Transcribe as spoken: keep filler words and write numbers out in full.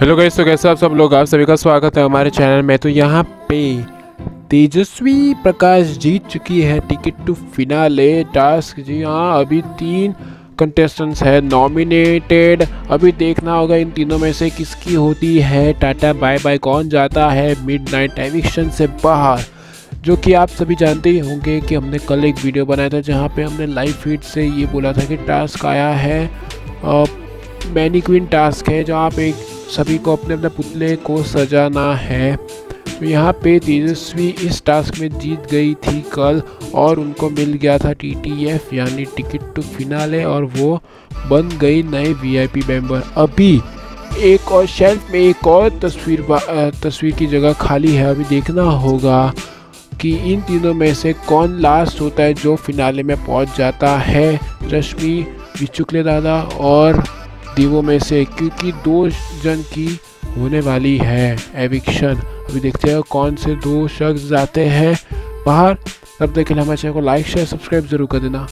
Hello guys, तो कैसे आप सब लोग, आप सभी का स्वागत है हमारे चैनल में। तो यहाँ पे तेजस्वी प्रकाश जीत चुकी है टिकट टू फिनाले टास्क। जी हाँ, अभी तीन कंटेस्टेंट्स है नॉमिनेटेड। अभी देखना होगा इन तीनों में से किसकी होती है टाटा बाय बाय, कौन जाता है मिडनाइट एविक्शन से बाहर। जो कि आप सभी जानते ही होंगे कि हमने कल एक वीडियो बनाया था जहाँ पे हमने लाइव फीड से ये बोला था कि टास्क आया है, मैनी क्वीन टास्क है, जहाँ पे सभी को अपने अपने पुतले को सजाना है। तो यहाँ पे तेजस्वी इस टास्क में जीत गई थी कल और उनको मिल गया था टी टी एफ यानी टिकट टू फिनाले, और वो बन गई नए वी आई पी मेंबर। अभी एक और शेल्फ में एक और तस्वीर तस्वीर की जगह खाली है। अभी देखना होगा कि इन तीनों में से कौन लास्ट होता है जो फिनाले में पहुंच जाता है, रश्मि, बिचुकले दादा और दीवों में से, क्योंकि दो जन की होने वाली है एविक्शन। अभी देखते हैं कौन से दो शख्स जाते हैं बाहर। तब तक के लिए हमारे चैनल को लाइक शेयर सब्सक्राइब जरूर कर देना।